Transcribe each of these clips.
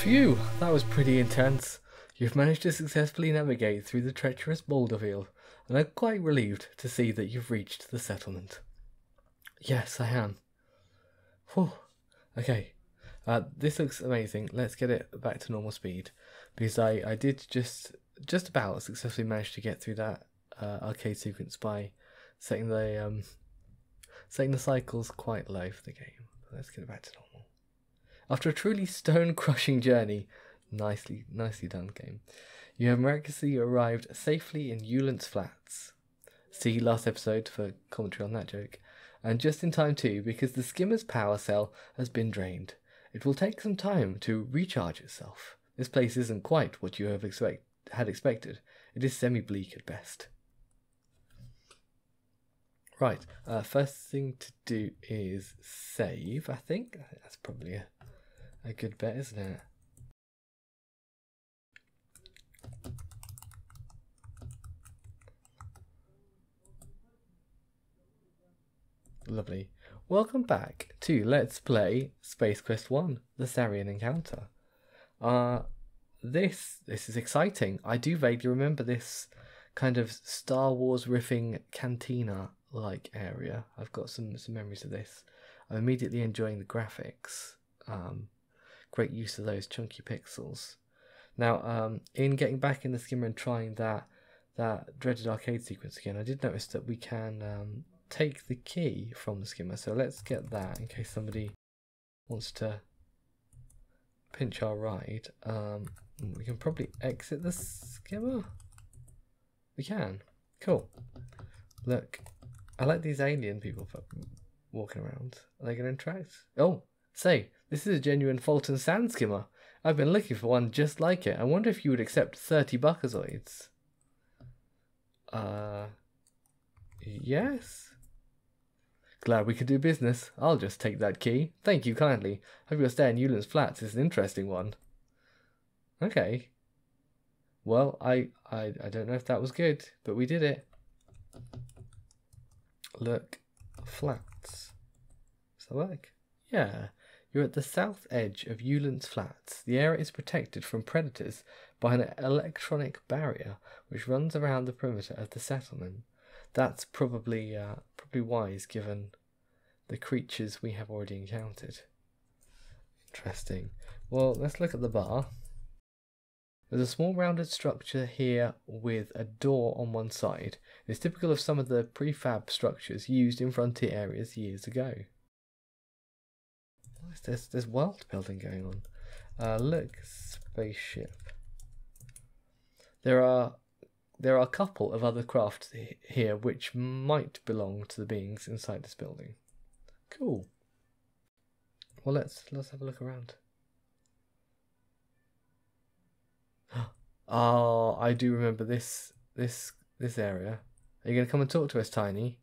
Phew, that was pretty intense. You've managed to successfully navigate through the treacherous boulder field, and I'm quite relieved to see that you've reached the settlement. Yes, I am. Whew. Okay, this looks amazing. Let's get it back to normal speed, because I did just about successfully manage to get through that arcade sequence by setting the cycles quite low for the game. Let's get it back to normal. After a truly stone-crushing journey, nicely done, game. You have miraculously arrived safely in Ulence Flats. See last episode for commentary on that joke. And just in time too, because the skimmer's power cell has been drained. It will take some time to recharge itself. This place isn't quite what you have had expected. It is semi-bleak at best. Right, first thing to do is save, I think. That's probably a good bet, isn't it? Lovely. Welcome back to Let's Play Space Quest 1, The Sarian Encounter. This is exciting. I do vaguely remember this kind of Star Wars riffing cantina like area. I've got some memories of this. I'm immediately enjoying the graphics. Great use of those chunky pixels. Now, in getting back in the skimmer and trying that dreaded arcade sequence again, I did notice that we can take the key from the skimmer, so let's get that in case somebody wants to pinch our ride. We can probably exit the skimmer. We can. Cool. Look, I like these alien people walking around. Are they going to interact? Oh, say, this is a genuine Fulton sand skimmer. I've been looking for one just like it. I wonder if you would accept 30 Buckazoids. Yes? Glad we could do business. I'll just take that key. Thank you kindly. Hope your stay in Ulence Flats is an interesting one. Okay. Well, I don't know if that was good, but we did it. Look, flats. Does that work? Yeah. You're at the south edge of Ulence Flats. The area is protected from predators by an electronic barrier which runs around the perimeter of the settlement. That's probably wise given the creatures we have already encountered. Interesting. Well, let's look at the bar. There's a small rounded structure here with a door on one side. It's typical of some of the prefab structures used in frontier areas years ago. Nice, there's world building going on. Look, spaceship. There are a couple of other crafts here which might belong to the beings inside this building. Cool. Well, let's have a look around. Oh, I do remember this area. Are you going to come and talk to us, Tiny?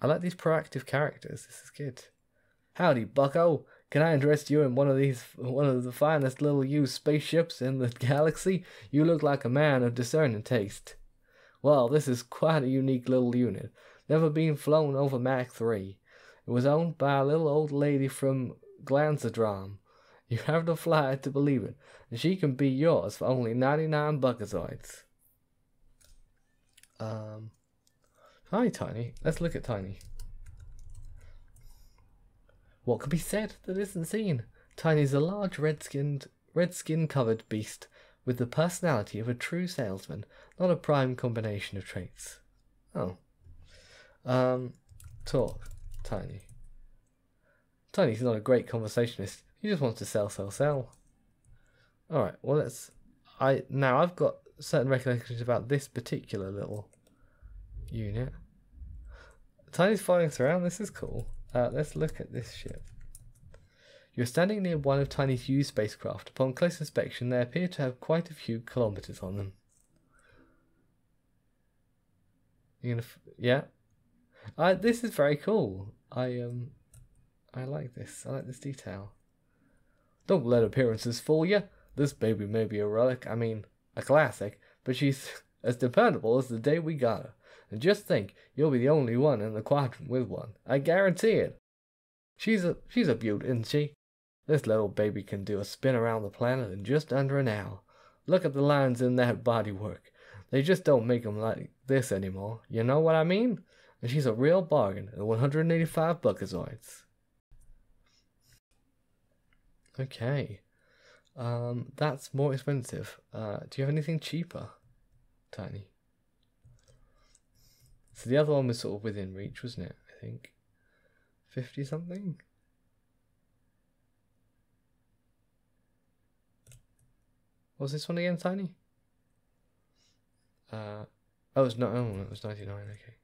I like these proactive characters. This is good. Howdy, Bucko. Can I interest you in one of the finest little used spaceships in the galaxy? You look like a man of discerning taste. Well, this is quite a unique little unit. Never been flown over Mach 3. It was owned by a little old lady from Glanzadron. You have to fly to believe it, and she can be yours for only 99 Buckazoids. Hi, Tiny. Let's look at Tiny. What can be said that isn't seen? Tiny's a large red-skin-covered beast with the personality of a true salesman, not a prime combination of traits. Oh. Talk, Tiny. Tiny's not a great conversationalist. He just wants to sell. Alright, well now I've got certain recollections about this particular little unit. Tiny's flying us around, this is cool. Let's look at this ship. You're standing near one of Tiny's used spacecraft. Upon close inspection, they appear to have quite a few kilometres on them. You're gonna yeah. This is very cool. I like this. I like this detail. Don't let appearances fool you. This baby may be a relic. I mean, a classic. But she's as dependable as the day we got her. And just think, you'll be the only one in the quadrant with one. I guarantee it. She's a beaut, isn't she? This little baby can do a spin around the planet in just under an hour. Look at the lines in that bodywork. They just don't make them like this anymore. You know what I mean? And she's a real bargain at 185 Buckazoids. Okay. That's more expensive. Do you have anything cheaper, Tiny? So the other one was sort of within reach, wasn't it? I think 50 something. What was this one again, Tiny? Oh, it's not. Oh, it was 99. Okay.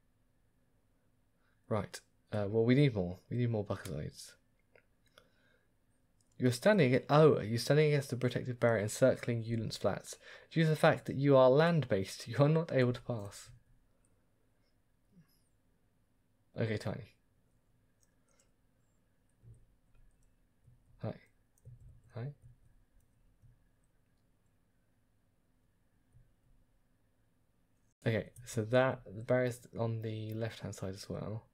Right. Well, we need more. We need more Buckazoids. You're standing against, the protective barrier encircling Ulence Flats. Due to the fact that you are land-based, you are not able to pass. Okay, Tiny. Hi. Hi. Okay, so that, the barrier's on the left-hand side as well.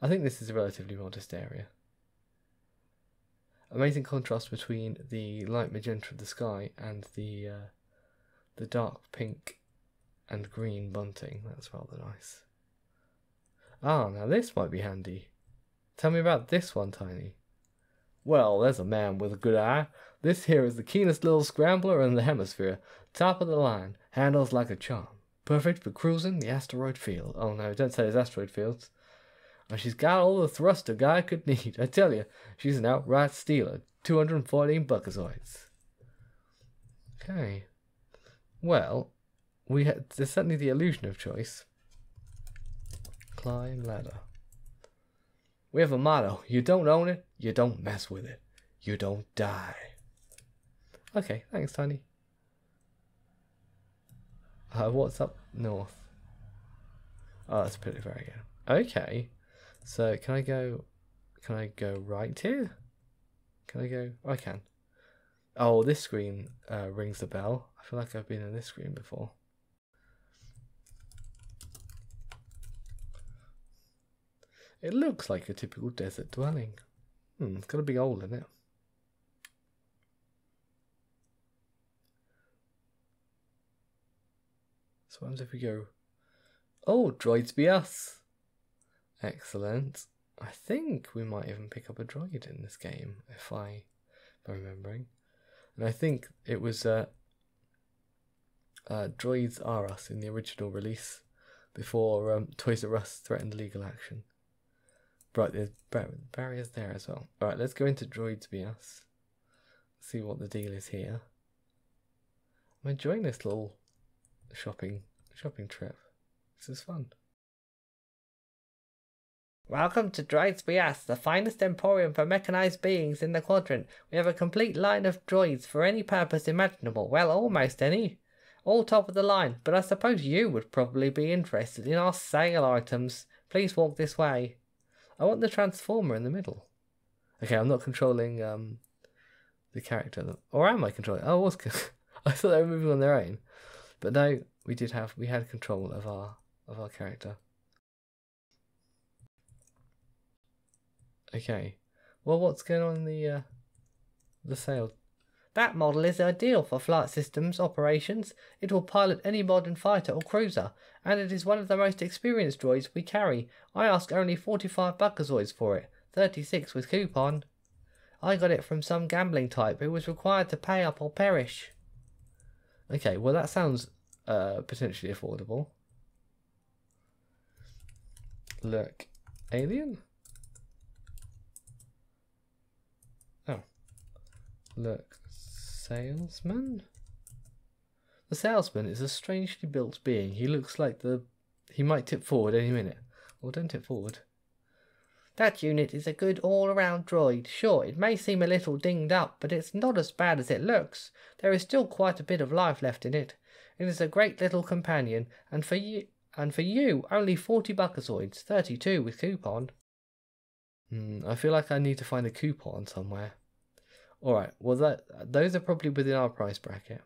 I think this is a relatively modest area. Amazing contrast between the light magenta of the sky and the dark pink and green bunting. That's rather nice. Ah, now this might be handy. Tell me about this one, Tiny. Well, there's a man with a good eye. This here is the keenest little scrambler in the hemisphere. Top of the line. Handles like a charm. Perfect for cruising the asteroid field. Oh no, don't say there's asteroid fields. And she's got all the thrust a guy could need. I tell you, she's an outright stealer. 214 Buckazoids. Okay. Well, there's certainly the illusion of choice. Climb ladder. We have a motto. You don't own it, you don't mess with it. You don't die. Okay, thanks, Tiny. What's up north? Oh, that's pretty very good. Okay. So can I go right here? I can. Oh, this screen rings the bell. I feel like I've been in this screen before. It looks like a typical desert dwelling. It's got a big hole in it. So what happens if we go? Oh, Droids 'B' Us! Excellent. I think we might even pick up a droid in this game, if I'm remembering. And I think it was Droids R Us in the original release, before Toys R Us threatened legal action. Right, there's barriers there as well. Alright, let's go into Droids 'B' Us. See what the deal is here. I'm enjoying this little shopping trip. This is fun. Welcome to Droids 'B' Us, the finest emporium for mechanized beings in the quadrant. We have a complete line of droids for any purpose imaginable, well, almost any. All top of the line, but I suppose you would probably be interested in our sale items. Please walk this way. I want the transformer in the middle. Okay, I'm not controlling the character. Or am I controlling? Oh, I was. I thought they were moving on their own. But no, we had control of our character. Okay, well, what's going on in the sale? That model is ideal for flight systems operations. It will pilot any modern fighter or cruiser, and it is one of the most experienced droids we carry. I ask only 45 Buckazoids for it, 36 with coupon. I got it from some gambling type who was required to pay up or perish. Okay, well that sounds potentially affordable. Look, alien? Look, salesman? The salesman is a strangely built being. He looks like he might tip forward any minute. Well, don't tip forward. That unit is a good all-around droid. Sure, it may seem a little dinged up, but it's not as bad as it looks. There is still quite a bit of life left in it. It is a great little companion, and for you, only 40 Buckazoids, 32 with coupon. I feel like I need to find a coupon somewhere. Alright, well those are probably within our price bracket.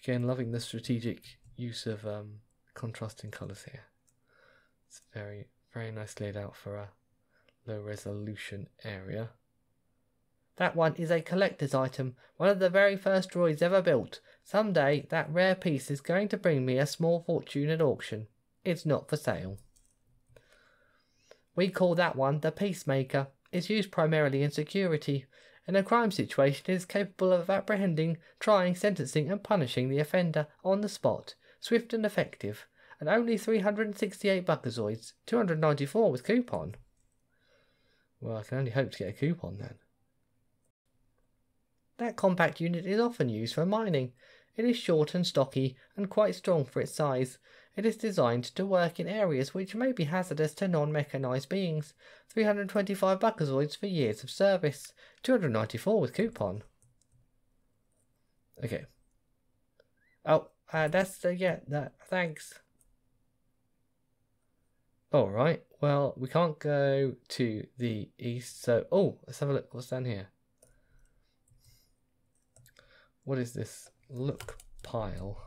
Again, loving the strategic use of contrasting colours here. It's very, very nicely laid out for a low resolution area. That one is a collector's item, one of the very first droids ever built. Someday that rare piece is going to bring me a small fortune at auction. It's not for sale. We call that one the Peacemaker. It's used primarily in security. In a crime situation, it is capable of apprehending, trying, sentencing and punishing the offender on the spot. Swift and effective. And only 368 Buckazoids, 294 with coupon. Well, I can only hope to get a coupon then. That compact unit is often used for mining. It is short and stocky and quite strong for its size. It is designed to work in areas which may be hazardous to non-mechanised beings. 325 Buckazoids for years of service. 294 with coupon. Okay. Oh, thanks. Alright, well, we can't go to the east, so... Oh, let's have a look. What's down here? What is this? Look pile.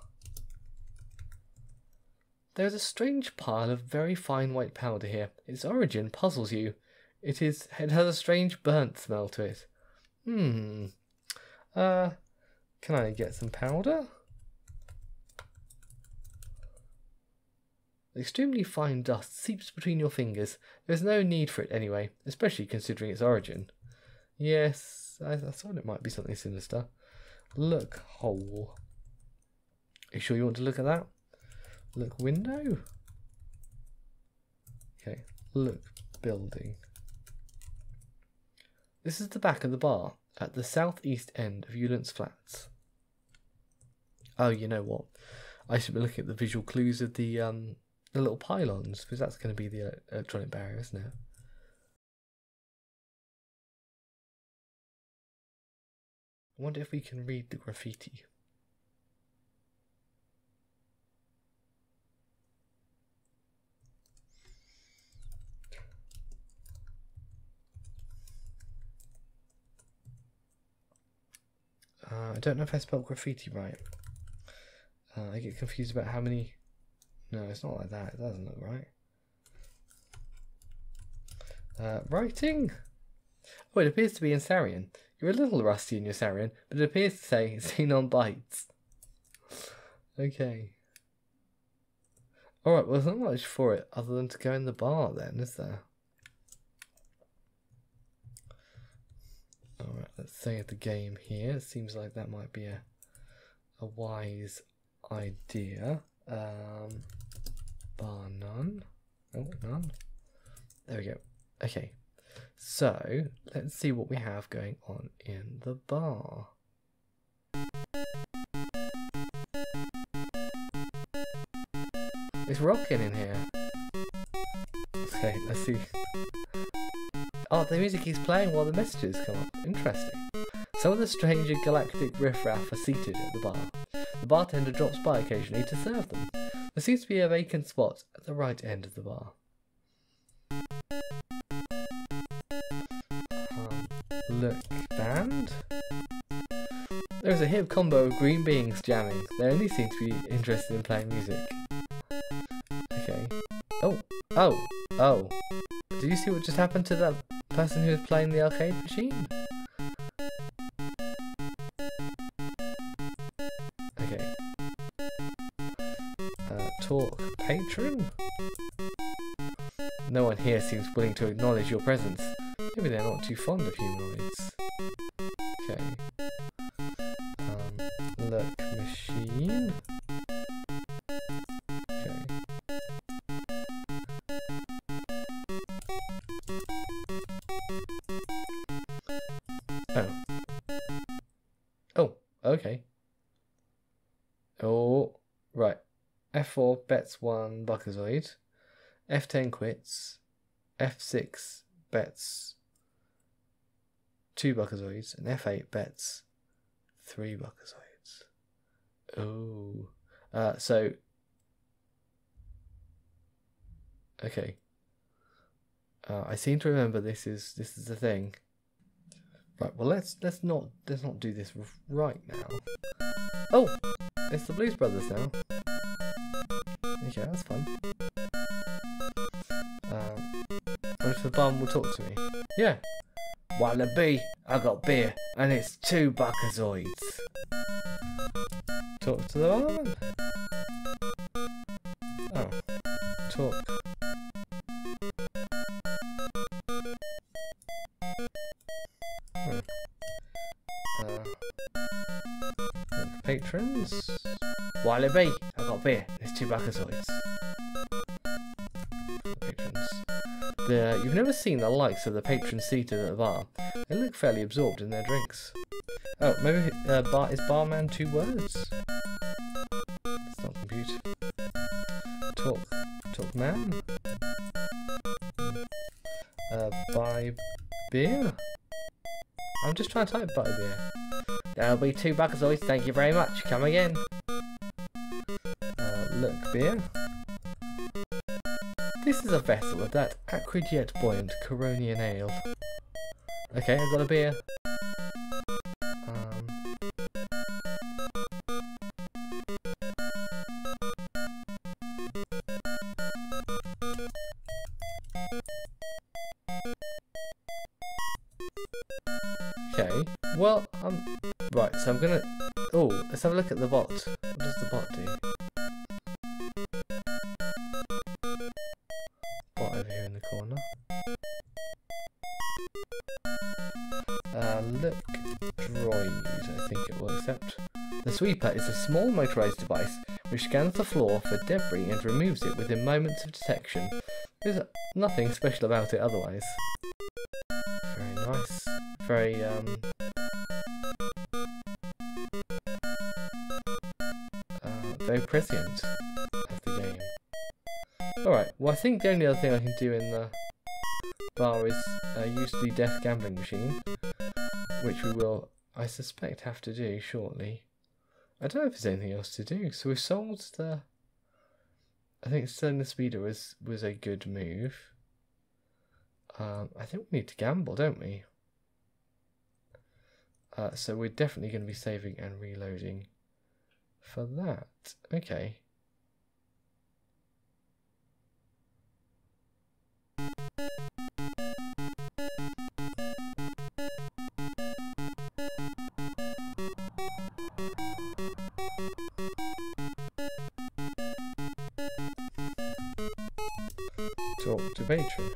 There is a strange pile of very fine white powder here. Its origin puzzles you. It has a strange burnt smell to it. Can I get some powder? Extremely fine dust seeps between your fingers. There's no need for it anyway, especially considering its origin. Yes, I thought it might be something sinister. Look hole. You sure you want to look at that? Look window. Okay, look building. This is the back of the bar at the southeast end of Ulence Flats. Oh, you know what? I should be looking at the visual clues of the little pylons, because that's going to be the electronic barrier, isn't it? I wonder if we can read the graffiti. I don't know if I spelled graffiti right. I get confused about how many... No, it's not like that. It doesn't look right. Writing? Oh, it appears to be in Sarian. You're a little rusty in your Sarian, but it appears to say Xenon Bites. Okay. Alright, well, there's not much for it other than to go in the bar then, is there? Alright, let's save the game here. It seems like that might be a wise idea. Bar none. Oh, none. There we go. Okay. So, let's see what we have going on in the bar. It's rocking in here. Okay, let's see. Oh, the music is playing while the messages come up. Interesting. Some of the strange and galactic riffraff are seated at the bar. The bartender drops by occasionally to serve them. There seems to be a vacant spot at the right end of the bar. Look band. There is a hip combo of green beings jamming. They only seem to be interested in playing music. Okay. Oh. Did you see what just happened to that person who was playing the arcade machine? Okay. Talk patron? No one here seems willing to acknowledge your presence. Maybe they're not too fond of humanoids. Okay. Look, machine. Okay. Oh, okay. Oh, right. F4 bets 1 Buckazoid. F10 quits. F6 bets 2 Buckazoids, and F8 bets 3 Buckazoids. Oh. So... Okay. I seem to remember this is the thing. Right, well let's not do this right now. Oh! It's the Blues Brothers now. Okay, that's fun. bum will talk to me. Yeah. Wallaby, I got beer, and it's 2 Buckazoids. Talk to the other one? Oh. Talk. Patrons? Wallaby, I got beer, and it's 2 Buckazoids. You've never seen the likes of the patrons seated at the bar. They look fairly absorbed in their drinks. Oh, maybe is barman 2 words? It's not compute. Talk man? Buy beer? I'm just trying to type buy beer. There'll be 2 Buckazoids, thank you very much, come again. Look beer? This is a vessel of that acrid yet buoyant Coronian ale. Okay, I've got a beer. Okay, well, right, so I'm gonna... Oh, let's have a look at the bot. What does the bot do? Sweeper is a small motorized device which scans the floor for debris and removes it within moments of detection. There's nothing special about it otherwise. Very nice. Very, very prescient of the game. Alright, well I think the only other thing I can do in the bar is use the death gambling machine, which we will, I suspect, have to do shortly. I don't know if there's anything else to do. So we've sold the... I think selling the speeder was a good move. I think we need to gamble, don't we? So we're definitely going to be saving and reloading for that. Okay. Talk to patron.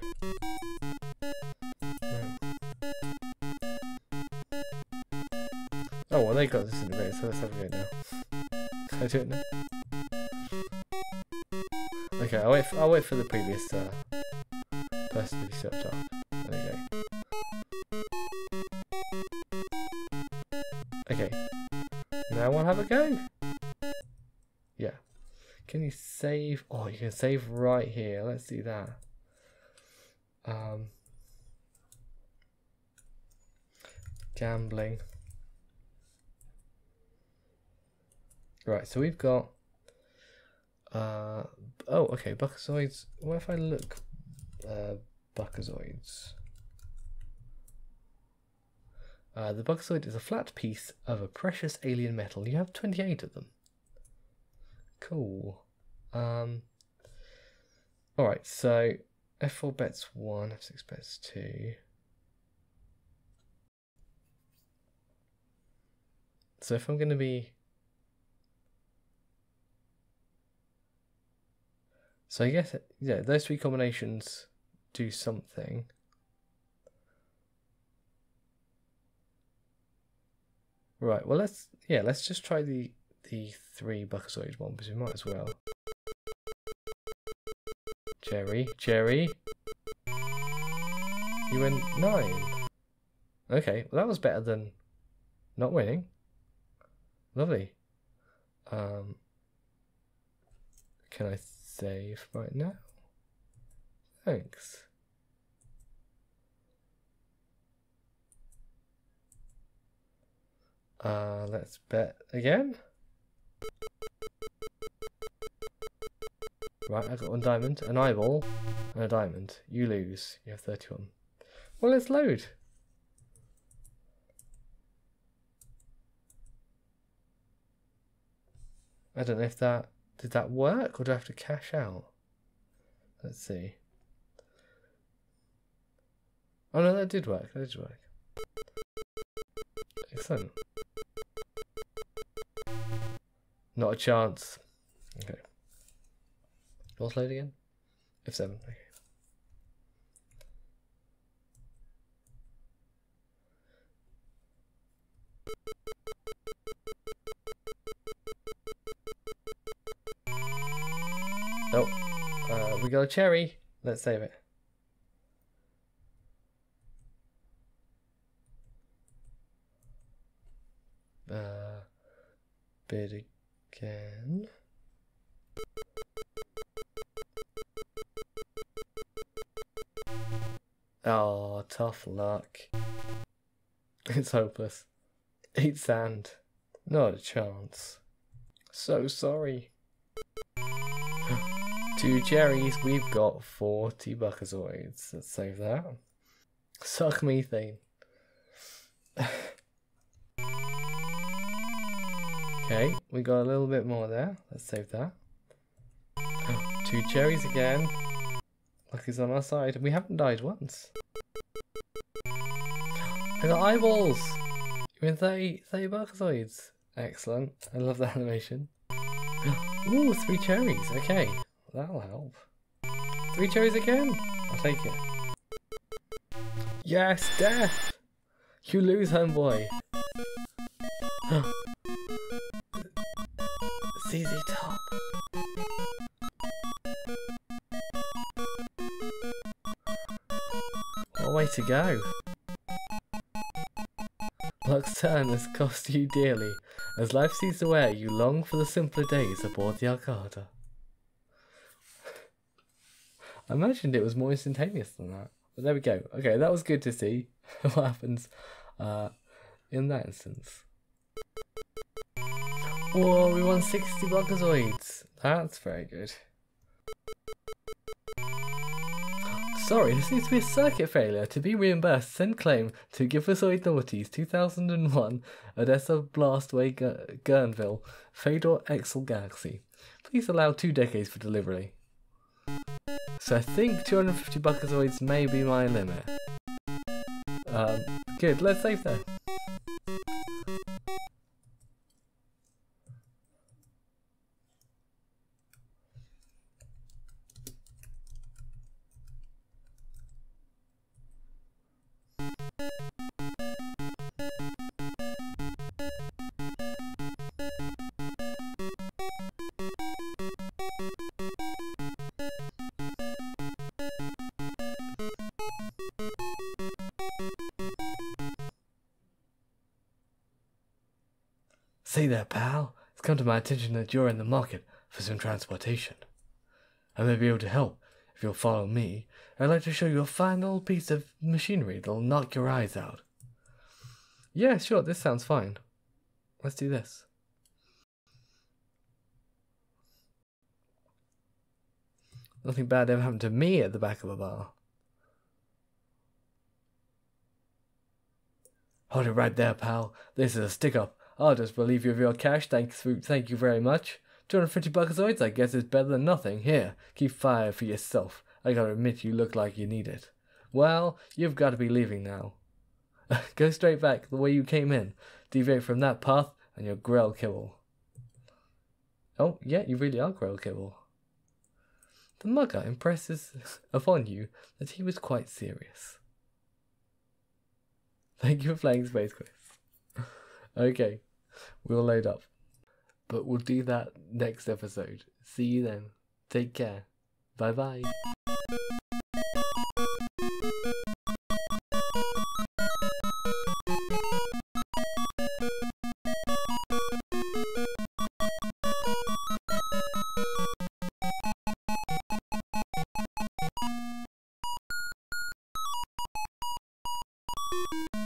No. Oh, well, they got this in the way, so let's have a go now. Can I do it now? Okay, I'll wait for the previous person to be stepped up. There we go. Okay. Now we'll have a go. Yeah. Can you save? Oh, you can save right here. Let's do that. Gambling. Right, so we've got... oh, okay, Buckazoids. What if I look Buckazoids? The Buckazoid is a flat piece of a precious alien metal. You have 28 of them. Cool. Alright, so F4 bets 1, F6 bets 2. So if I'm going to be... So I guess, yeah, those 3 combinations do something. Right, well let's just try the 3 Buckazoid one, because we might as well. Cherry. You win 9. Okay, well that was better than not winning. Lovely. Can I save right now? Thanks. Let's bet again. Right, I got 1 diamond, an eyeball, and a diamond. You lose. You have 31. Well, let's load. I don't know if that... Did that work, or do I have to cash out? Let's see. Oh no, that did work. That did work. Excellent. Not a chance. Okay. What's load again? F7. Okay. Oh, we got a cherry. Let's save it. Bid again. Oh, tough luck. It's hopeless. Eat sand. Not a chance. So sorry. 2 cherries, we've got 40 Buckazoids. Let's save that. Suck methane. Okay, we got a little bit more there. Let's save that. 2 cherries again. Luck is on our side. We haven't died once. I got eyeballs! You win 30 Buckazoids. Excellent. I love that animation. Ooh, 3 cherries. Okay. That'll help. 3 cherries again? I'll take it. Yes, death! You lose, homeboy. ZZ Top. What a way to go. Luck's turn has cost you dearly. As life sees away, you long for the simpler days aboard the Arcada. I imagined it was more instantaneous than that. But there we go. Okay, that was good to see what happens in that instance. Whoa, we won 60 Buckazoids. That's very good. Sorry, this needs to be a circuit failure. To be reimbursed, send claim to Gifazoid Naughties 2001 Odessa Blastway Guernville, Fedor Exel Galaxy. Please allow 2 decades for delivery. So I think 250 Buckazoids may be my limit. Good, let's save that. See there, pal. It's come to my attention that you're in the market for some transportation. I may be able to help if you'll follow me. I'd like to show you a fine little piece of machinery that'll knock your eyes out. Yeah, sure, this sounds fine. Let's do this. Nothing bad ever happened to me at the back of a bar. Hold it right there, pal. This is a stick-up. I'll just relieve you of your cash, thank you very much. 250 Buckazoids, I guess, is better than nothing. Here, keep 5 for yourself. I gotta admit, you look like you need it. Well, you've got to be leaving now. Go straight back, the way you came in. Deviate from that path, and you're Grell Kibble. Oh, yeah, you really are Grell Kibble. The mugger impresses upon you that he was quite serious. Thank you for playing Space Quest. Okay. We'll load up. But we'll do that next episode. See you then. Take care. Bye bye.